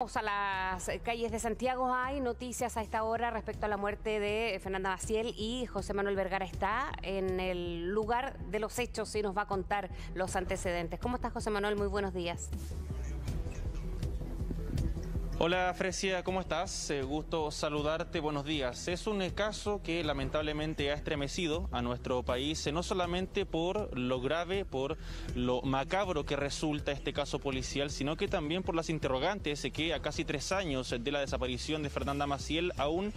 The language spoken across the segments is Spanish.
Vamos a las calles de Santiago. Hay noticias a esta hora respecto a la muerte de Fernanda Maciel, y José Manuel Vergara está en el lugar de los hechos y nos va a contar los antecedentes. ¿Cómo estás, José Manuel? Muy buenos días. Hola Frecia, ¿cómo estás? Gusto saludarte, buenos días. Es un caso que lamentablemente ha estremecido a nuestro país, no solamente por lo grave, por lo macabro que resulta este caso policial, sino que también por las interrogantes que a casi 3 años de la desaparición de Fernanda Maciel aún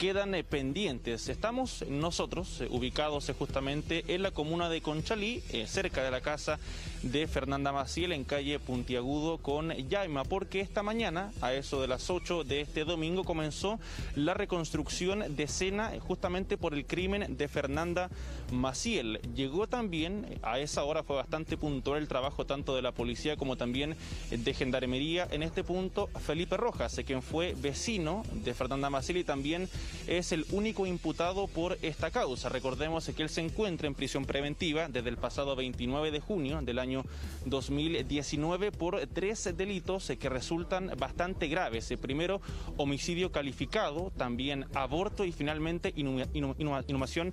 quedan pendientes. Estamos nosotros ubicados justamente en la comuna de Conchalí, cerca de la casa de Fernanda Maciel, en calle Puntiagudo con Yaima, porque esta mañana a eso de las 8 de este domingo comenzó la reconstrucción de escena justamente por el crimen de Fernanda Maciel. Llegó también, a esa hora fue bastante puntual el trabajo tanto de la policía como también de gendarmería en este punto, Felipe Rojas, quien fue vecino de Fernanda Maciel y también es el único imputado por esta causa. Recordemos que él se encuentra en prisión preventiva desde el pasado 29 de junio del año 2019 por 3 delitos que resultan bastante graves. Primero, homicidio calificado, también aborto y finalmente inhumación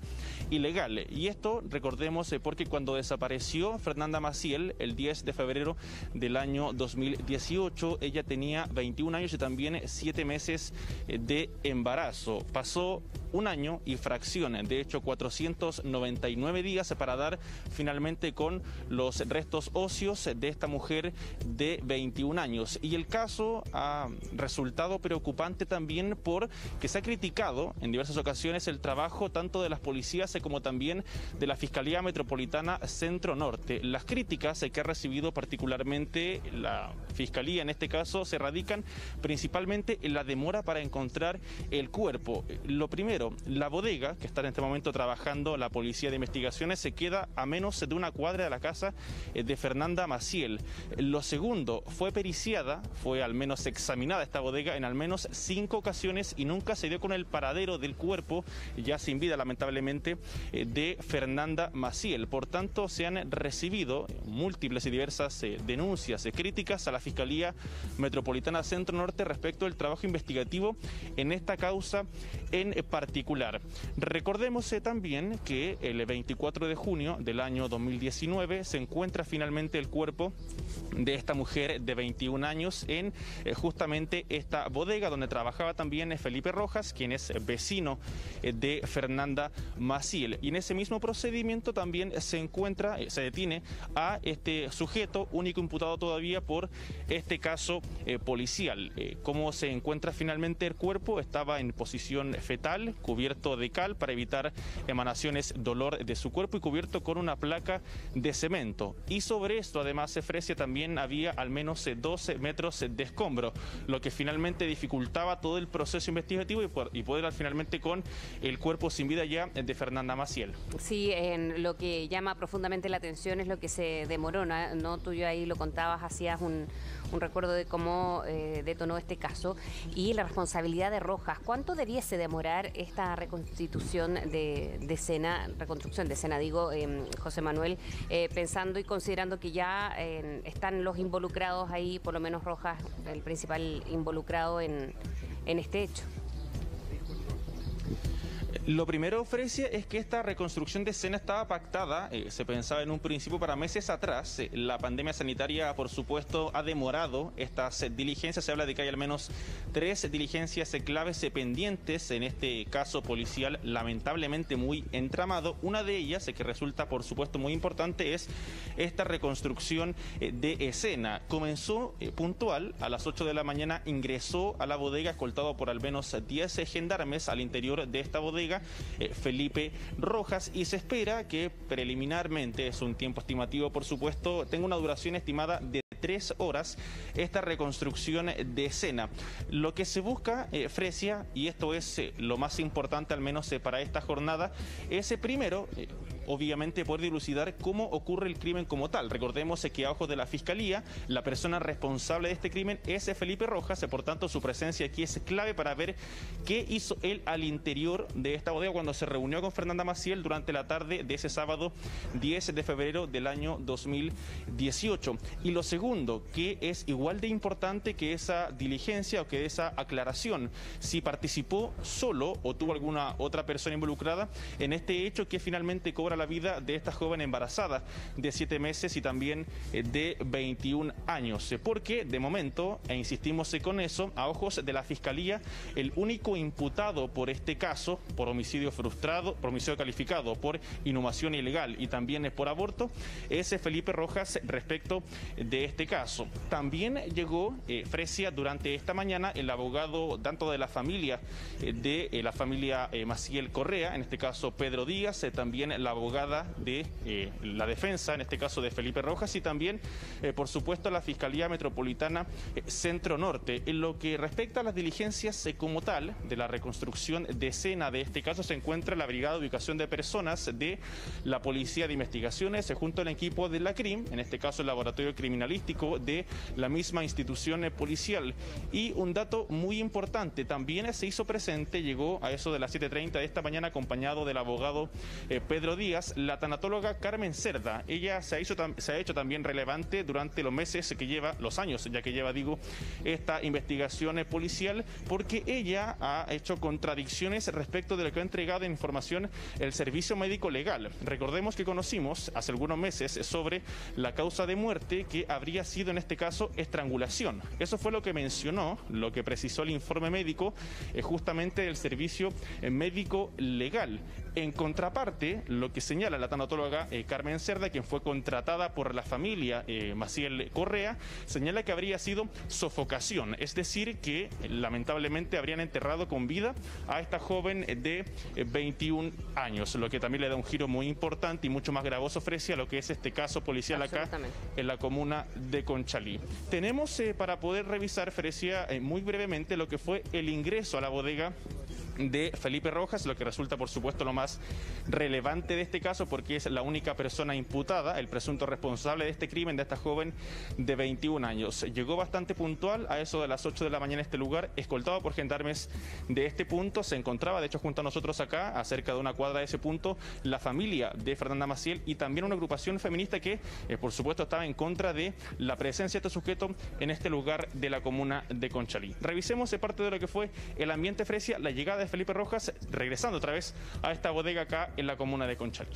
ilegal. Y esto, recordemos, porque cuando desapareció Fernanda Maciel el 10 de febrero del año 2018, ella tenía 21 años y también 7 meses de embarazo. Pasó un año y fracciones, de hecho 499 días para dar finalmente con los restos óseos de esta mujer de 21 años. Y el caso ha resultado preocupante también porque se ha criticado en diversas ocasiones el trabajo tanto de las policías como también de la Fiscalía Metropolitana Centro Norte. Las críticas que ha recibido particularmente la Fiscalía en este caso se radican principalmente en la demora para encontrar el cuerpo. Lo primero, la bodega que está en este momento trabajando la Policía de Investigaciones se queda a menos de una cuadra de la casa de Fernanda Maciel. Lo segundo, fue periciada, fue al menos examinada esta bodega en al menos 5 ocasiones y nunca se dio con el paradero del cuerpo, ya sin vida lamentablemente, de Fernanda Maciel. Por tanto, se han recibido múltiples y diversas denuncias, críticas a la Fiscalía Metropolitana Centro Norte respecto del trabajo investigativo en esta causa en particular. Recordemos también que el 24 de junio del año 2019 se encuentra finalmente el cuerpo de esta mujer de 21 años en justamente esta bodega donde trabajaba también Felipe Rojas, quien es vecino de Fernanda Maciel. Y en ese mismo procedimiento también se encuentra, se detiene a este sujeto, único imputado todavía por este caso policial. ¿Cómo se encuentra finalmente el cuerpo? Estaba en posición fetal, cubierto de cal para evitar emanaciones, dolor de su cuerpo, y cubierto con una placa de cemento. Y sobre esto además se ofrece también había al menos 12 metros de escombro, lo que finalmente dificultaba todo el proceso investigativo y poder al finalmente con el cuerpo sin vida ya de Fernanda Maciel. Sí, lo que llama profundamente la atención es lo que se demoró, ¿no? Tú ya ahí lo contabas, hacías un recuerdo de cómo detonó este caso y la responsabilidad de Rojas. ¿Cuánto debiese demorar esta reconstitución de escena, reconstrucción de escena, digo, José Manuel, pensando y considerando que ya están los involucrados ahí, por lo menos Rojas, el principal involucrado en este hecho? Lo primero, Frecia, es que esta reconstrucción de escena estaba pactada, se pensaba en un principio para meses atrás. La pandemia sanitaria, por supuesto, ha demorado estas diligencias. Se habla de que hay al menos 3 diligencias claves pendientes en este caso policial, lamentablemente muy entramado. Una de ellas, que resulta, por supuesto, muy importante, es esta reconstrucción de escena. Comenzó puntual, a las 8 de la mañana ingresó a la bodega, escoltado por al menos 10 gendarmes. Al interior de esta bodega, Felipe Rojas, y se espera que preliminarmente, es un tiempo estimativo por supuesto, tenga una duración estimada de 3 horas esta reconstrucción de escena. Lo que se busca, Frecia, y esto es lo más importante al menos para esta jornada, es primero obviamente poder dilucidar cómo ocurre el crimen como tal. Recordemos que a ojos de la Fiscalía, la persona responsable de este crimen es Felipe Rojas, por tanto su presencia aquí es clave para ver qué hizo él al interior de esta bodega cuando se reunió con Fernanda Maciel durante la tarde de ese sábado 10 de febrero del año 2018. Y lo segundo, que es igual de importante que esa diligencia o que esa aclaración, si participó solo o tuvo alguna otra persona involucrada en este hecho que finalmente cobra la vida de esta joven embarazada de 7 meses y también de 21 años. Porque de momento, e insistimos con eso, a ojos de la Fiscalía, el único imputado por este caso, por homicidio frustrado, por homicidio calificado, por inhumación ilegal y también por aborto, es Felipe Rojas respecto de este caso. También llegó Frecia durante esta mañana, el abogado tanto de la familia Maciel Correa, en este caso Pedro Díaz, también la abogada de la defensa, en este caso de Felipe Rojas, y también, por supuesto, la Fiscalía Metropolitana Centro Norte. En lo que respecta a las diligencias como tal, de la reconstrucción de escena de este caso, se encuentra la Brigada de Ubicación de Personas de la Policía de Investigaciones, junto al equipo de la CRIM, en este caso el laboratorio criminalístico de la misma institución policial. Y un dato muy importante, también se hizo presente, llegó a eso de las 7:30 de esta mañana acompañado del abogado Pedro Díaz, la tanatóloga Carmen Cerda. Ella se ha hecho también relevante durante los años que lleva esta investigación policial, porque ella ha hecho contradicciones respecto de lo que ha entregado de información el servicio médico legal. Recordemos que conocimos hace algunos meses sobre la causa de muerte, que habría sido en este caso estrangulación. Eso fue lo que mencionó, lo que precisó el informe médico justamente del servicio médico legal. En contraparte, lo que señala la tanatóloga Carmen Cerda, quien fue contratada por la familia Maciel Correa, señala que habría sido sofocación, es decir, que lamentablemente habrían enterrado con vida a esta joven de 21 años, lo que también le da un giro muy importante y mucho más gravoso, Frecia, a lo que es este caso policial acá en la comuna de Conchalí. Tenemos para poder revisar, Frecia, muy brevemente lo que fue el ingreso a la bodega de Felipe Rojas, lo que resulta por supuesto lo más relevante de este caso, porque es la única persona imputada, el presunto responsable de este crimen de esta joven de 21 años. Llegó bastante puntual a eso de las 8 de la mañana a este lugar, escoltado por gendarmes de este punto. Se encontraba, de hecho, junto a nosotros acá, a cerca de una cuadra de ese punto, la familia de Fernanda Maciel y también una agrupación feminista que, por supuesto, estaba en contra de la presencia de este sujeto en este lugar de la comuna de Conchalí. Revisemos parte de lo que fue el ambiente, Frecia, la llegada de Felipe Rojas, regresando otra vez a esta bodega acá en la comuna de Conchalí.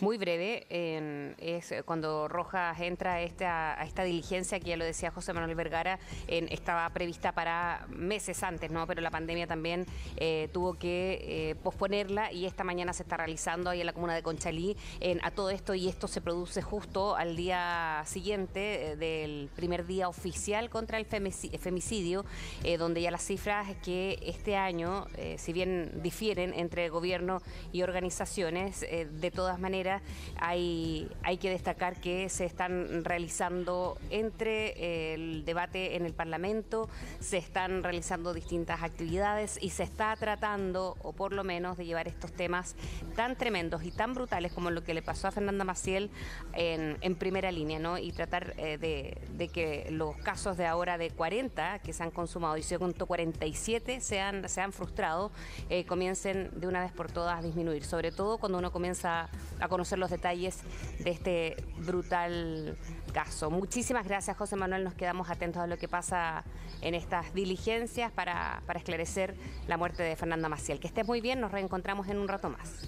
Muy breve, es cuando Rojas entra a esta diligencia, que ya lo decía José Manuel Vergara, estaba prevista para meses antes, ¿no? Pero la pandemia también tuvo que posponerla, y esta mañana se está realizando ahí en la comuna de Conchalí a todo esto, y esto se produce justo al día siguiente del primer día oficial contra el femicidio, donde ya las cifras que este año, si bien difieren entre gobierno y organizaciones, de todas maneras hay que destacar que se están realizando entre el debate en el Parlamento, se están realizando distintas actividades y se está tratando, o por lo menos, de llevar estos temas tan tremendos y tan brutales como lo que le pasó a Fernanda Maciel en primera línea, ¿no? Y tratar de que los casos de ahora de 40 que se han consumado y 147 se han frustrado, comiencen de una vez por todas a disminuir, sobre todo cuando uno comienza a conocer los detalles de este brutal caso. Muchísimas gracias, José Manuel. Nos quedamos atentos a lo que pasa en estas diligencias para esclarecer la muerte de Fernanda Maciel. Que estés muy bien, nos reencontramos en un rato más.